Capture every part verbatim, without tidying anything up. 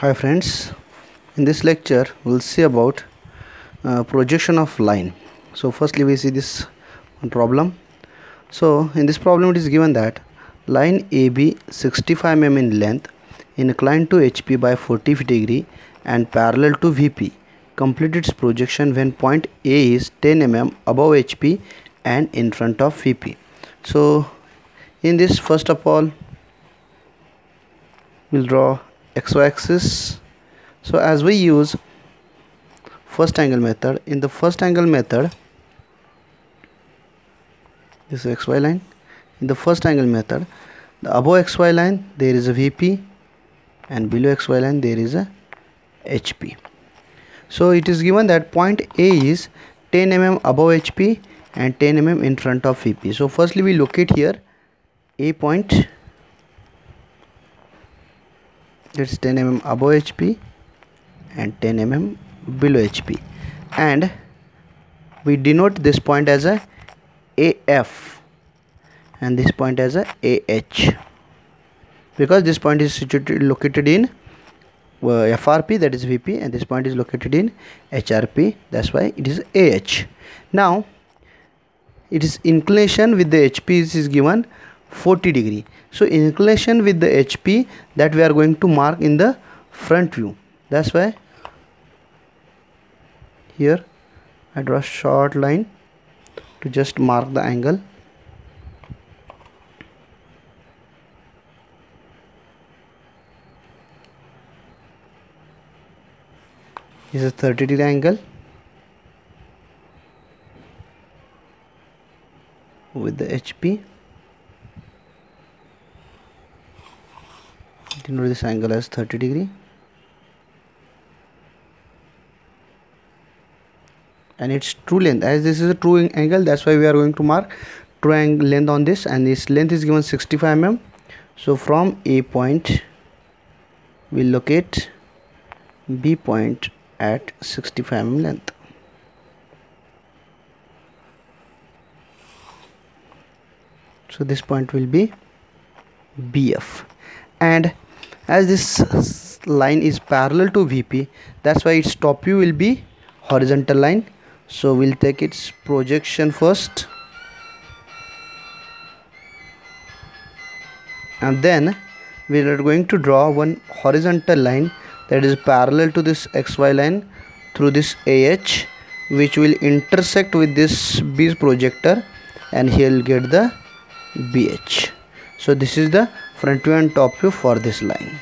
Hi friends, in this lecture we will see about uh, projection of line. So firstly we see this problem. So in this problem it is given that line A B sixty-five millimeters in length inclined to H P by forty degree and parallel to V P. Complete its projection when point A is ten millimeters above H P and in front of V P. So in this, first of all we will draw X Y axis. So as we use first angle method, in the first angle method, this is X Y line. In the first angle method, the above X Y line there is a V P and below X Y line there is a H P. So it is given that point A is ten millimeters above H P and ten millimeters in front of V P. So firstly we locate here A point. It's ten millimeters above H P and ten millimeters below H P, and we denote this point as a A F and this point as a A H, because this point is situated located in uh, F R P, that is V P, and this point is located in H R P, that's why it is A H. Now it is inclination with the H P is given forty degree. So inclination with the H P that we are going to mark in the front view, that's why here I draw a short line to just mark the angle. This is a thirty degree angle with the H P. Denote this angle as thirty degree, and its true length, as this is a true angle, that's why we are going to mark true angle length on this, and this length is given sixty-five millimeters. So from A point we locate B point at sixty-five millimeters length. So this point will be B F, and as this line is parallel to V P, that's why its top view will be horizontal line. So we'll take its projection first, and then we are going to draw one horizontal line that is parallel to this X Y line through this A H, which will intersect with this B projector, and here we'll get the B H. So this is the front view and top view for this line.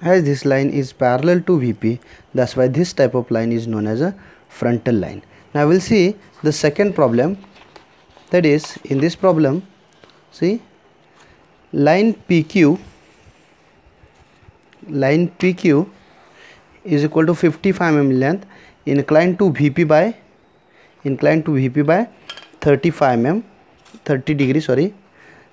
As this line is parallel to V P, that's why this type of line is known as a frontal line. Now we'll see the second problem, that is, in this problem, see line P Q, line P Q is equal to fifty-five millimeters length, inclined to VP by inclined to VP by thirty-five millimeters, thirty degree, sorry,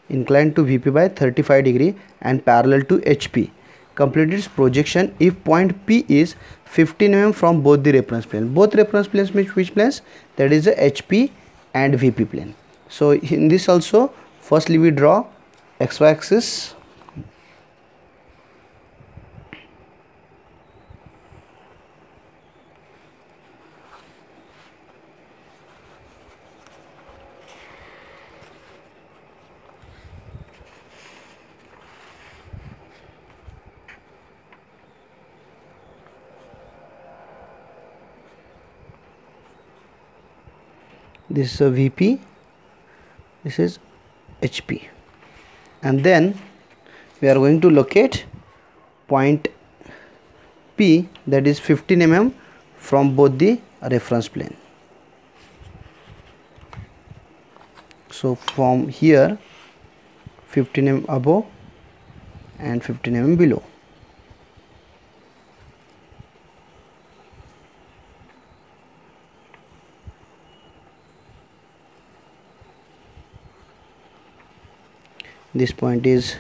inclined to V P by thirty-five degree and parallel to H P. Complete its projection if point P is fifteen millimeters from both the reference plane. Both reference planes means which planes? That is the H P and V P plane. So in this also, firstly we draw X Y axis, this is a V P, this is H P, and then we are going to locate point P, that is fifteen millimeters from both the reference plane. So from here fifteen millimeters above and fifteen millimeters below. This point is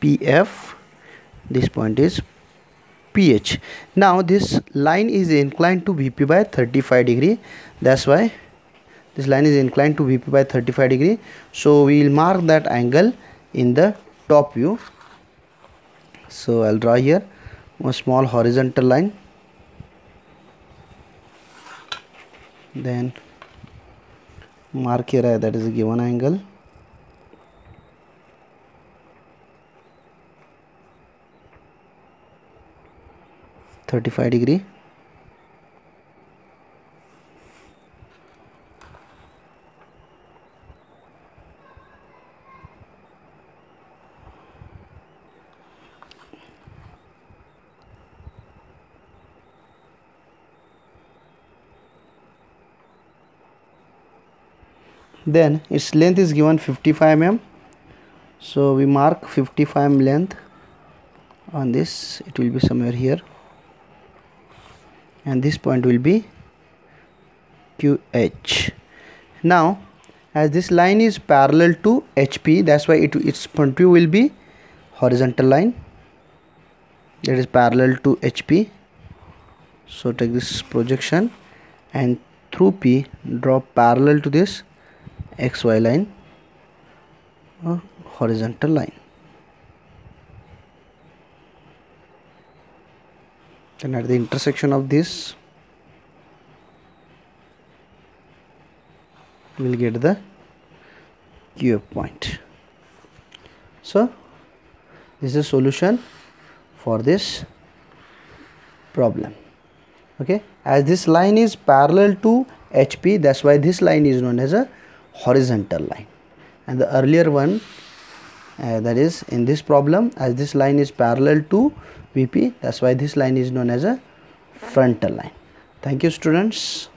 P F, this point is P H. Now this line is inclined to V P by thirty-five degree, that's why this line is inclined to V P by thirty-five degree. So we will mark that angle in the top view. So I'll draw here one small horizontal line, then mark here that is a given angle, thirty-five degree. Then its length is given fifty-five millimeters, so we mark fifty-five millimeters length on this. It will be somewhere here, and this point will be Q H. Now as this line is parallel to H P, that's why it, its front view will be horizontal line that is parallel to H P. So take this projection and through P draw parallel to this X Y line or horizontal line. Then at the intersection of this we will get the Q F point. So this is the solution for this problem. Okay, as this line is parallel to H P, that's why this line is known as a horizontal line, and the earlier one uh, that is in this problem, as this line is parallel to V P, that's why this line is known as a frontal line. Thank you, students.